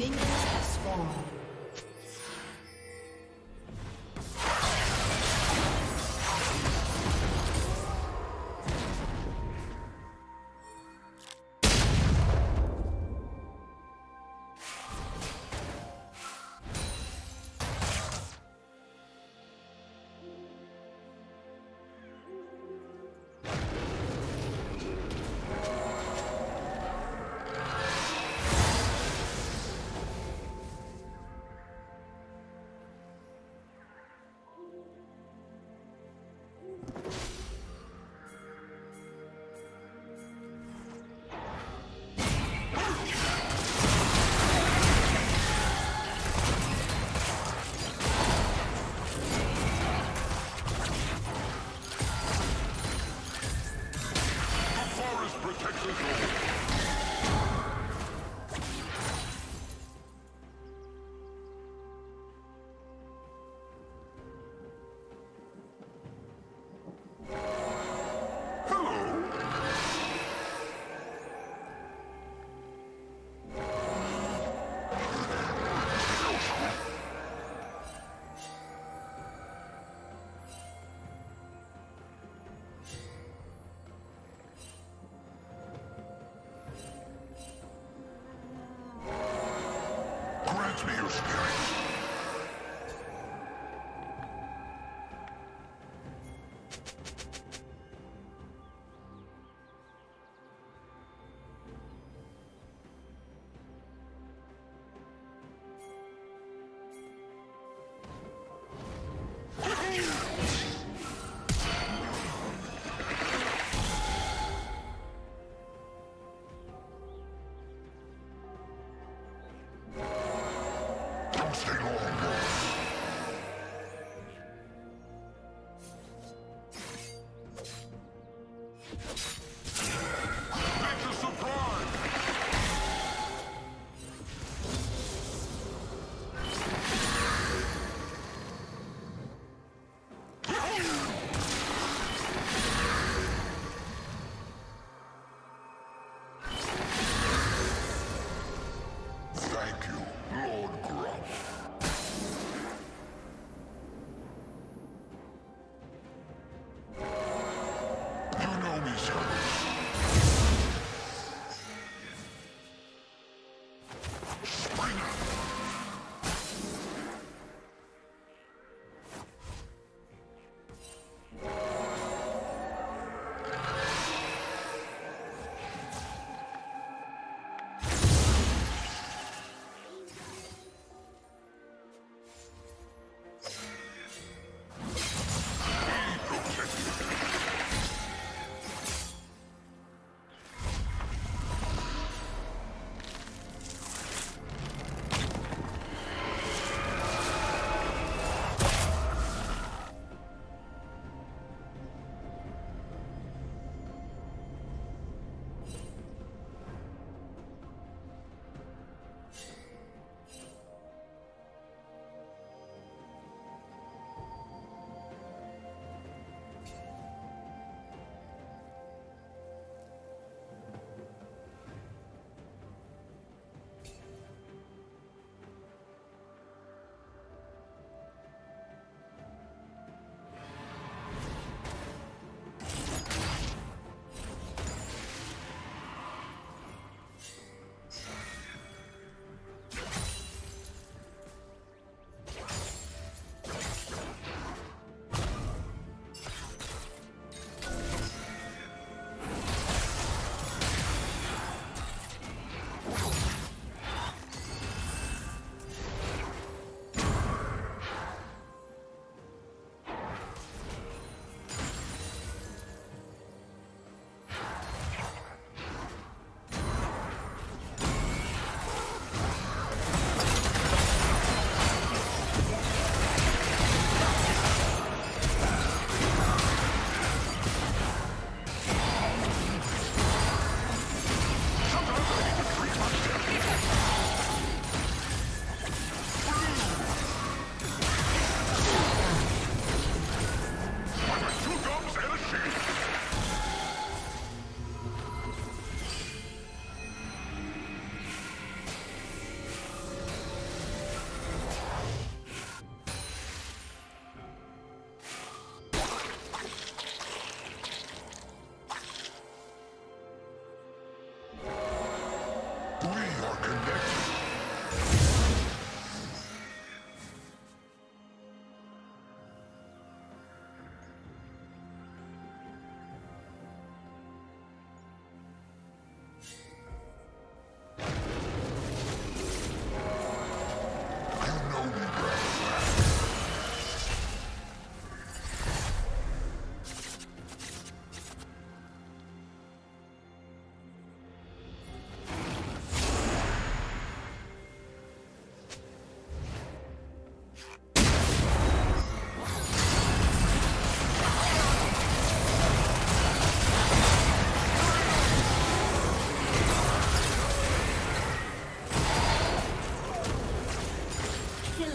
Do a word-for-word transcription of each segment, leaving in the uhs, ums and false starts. Thank you, Lord Grump.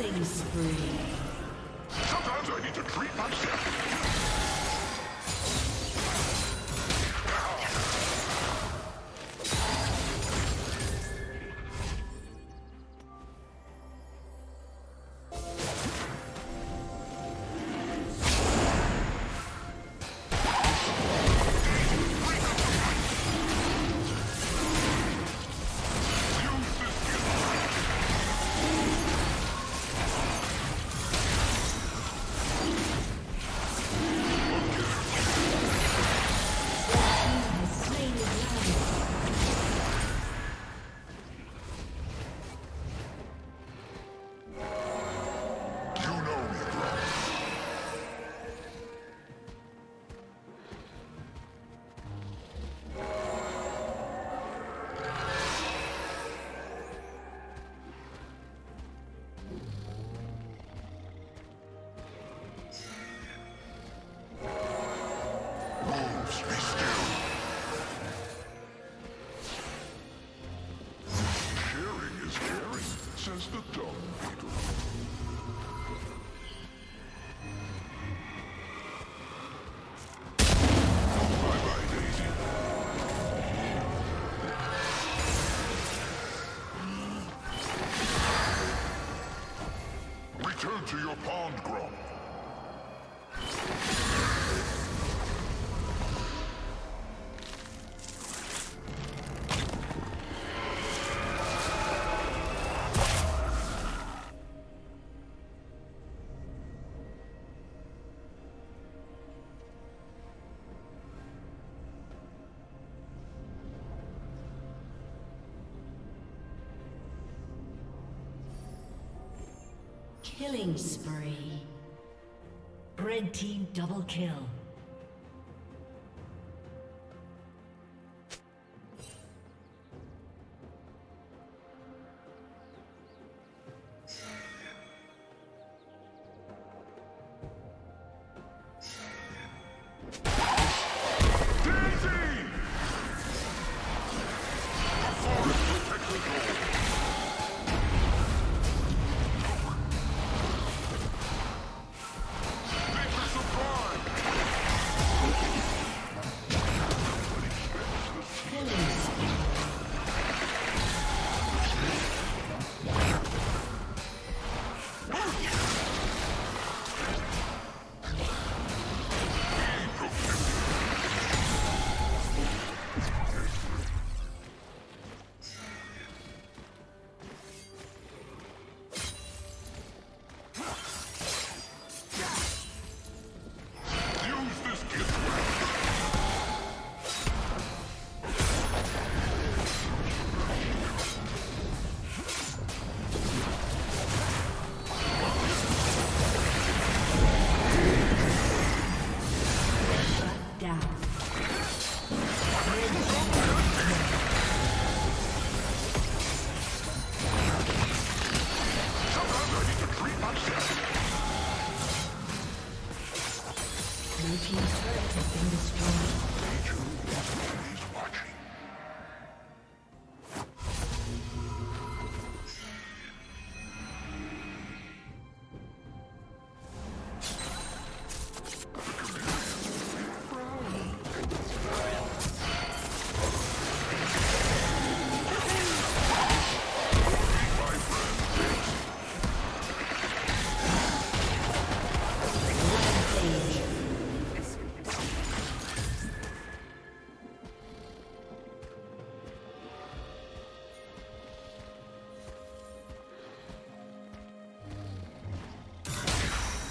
Killing spree. Sometimes I need to treat myself. Killing spree. Red team double kill.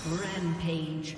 Rampage.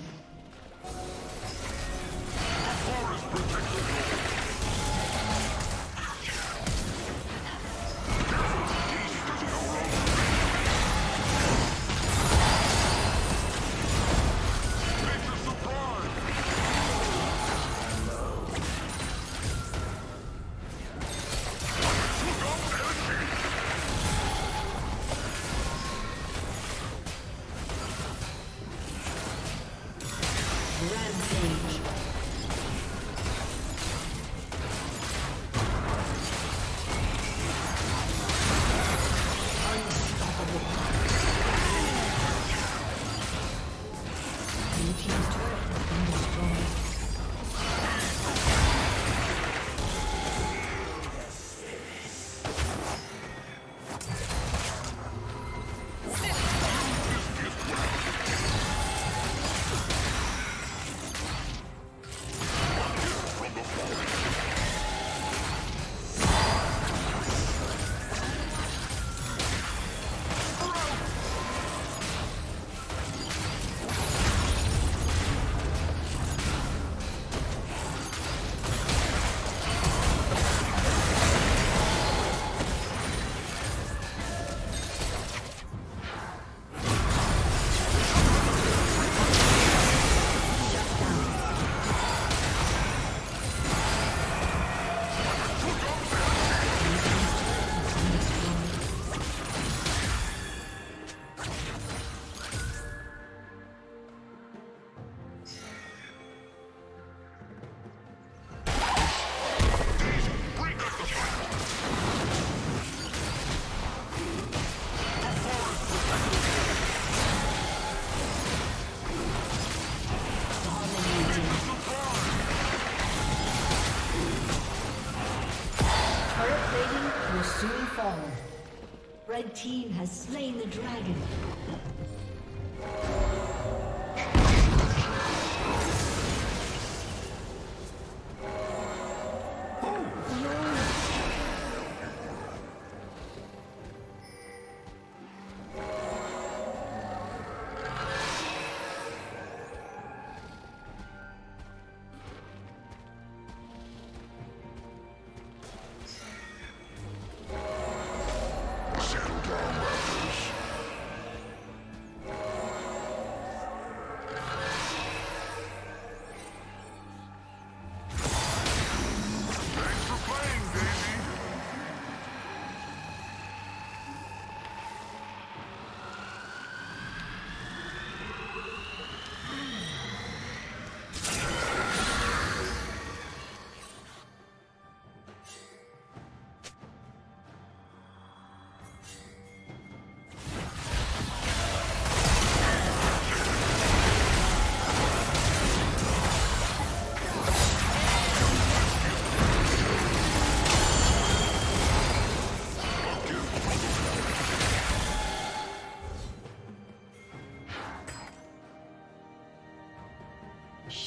team has slain the dragon.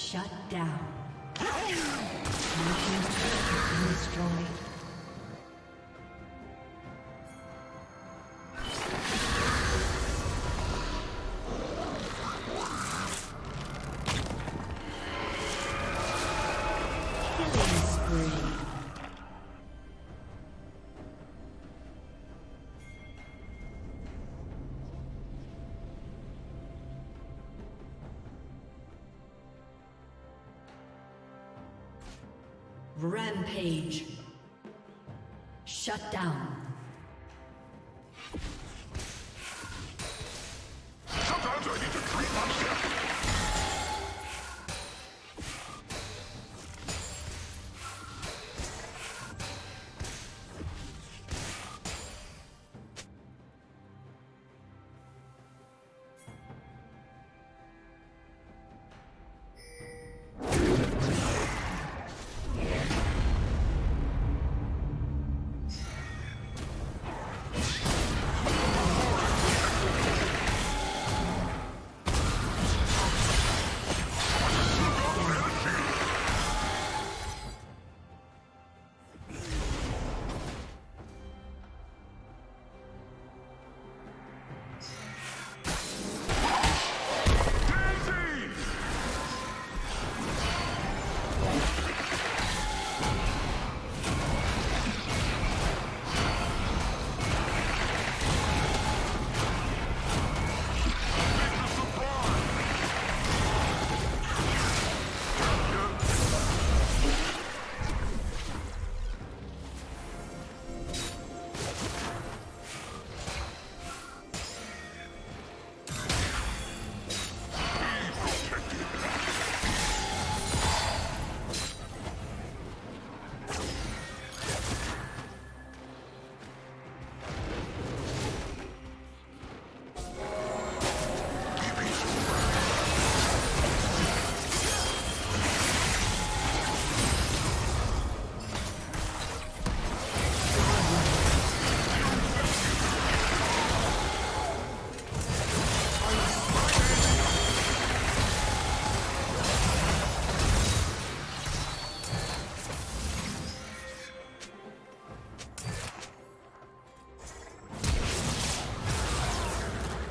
Shut down. Your team's turret has been destroyed. Rampage. Shut down. Sometimes I need to creep on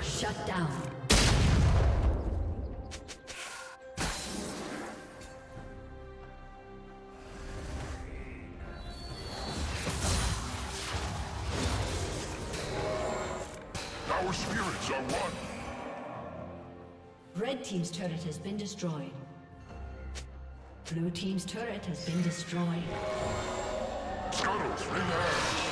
Shut down. Our spirits are one. Red team's turret has been destroyed. Blue team's turret has been destroyed. Scuttles, relax.